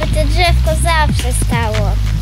żeby to drzewko zawsze stało.